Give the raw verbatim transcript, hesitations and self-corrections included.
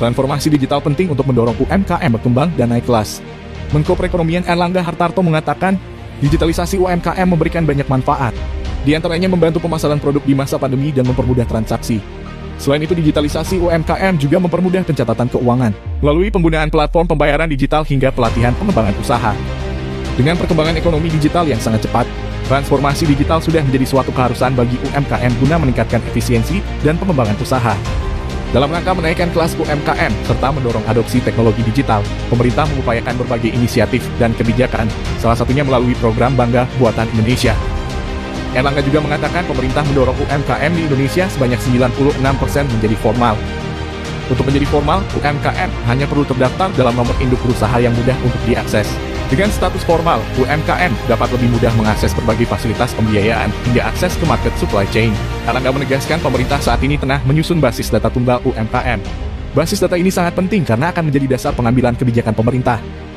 Transformasi digital penting untuk mendorong U M K M berkembang dan naik kelas. Menko Perekonomian Airlangga Hartarto mengatakan, digitalisasi U M K M memberikan banyak manfaat. Di antaranya membantu pemasaran produk di masa pandemi dan mempermudah transaksi. Selain itu, digitalisasi U M K M juga mempermudah pencatatan keuangan, melalui penggunaan platform pembayaran digital hingga pelatihan pengembangan usaha. Dengan perkembangan ekonomi digital yang sangat cepat, transformasi digital sudah menjadi suatu keharusan bagi U M K M guna meningkatkan efisiensi dan pengembangan usaha. Dalam rangka menaikkan kelas U M K M serta mendorong adopsi teknologi digital, pemerintah mengupayakan berbagai inisiatif dan kebijakan, salah satunya melalui program Bangga Buatan Indonesia. Airlangga juga mengatakan pemerintah mendorong U M K M di Indonesia sebanyak sembilan puluh enam persen menjadi formal. Untuk menjadi formal, U M K M hanya perlu terdaftar dalam nomor induk berusaha yang mudah untuk diakses. Dengan status formal, U M K M dapat lebih mudah mengakses berbagai fasilitas pembiayaan hingga akses ke market supply chain. Airlangga menegaskan pemerintah saat ini tengah menyusun basis data tunggal U M K M. Basis data ini sangat penting karena akan menjadi dasar pengambilan kebijakan pemerintah.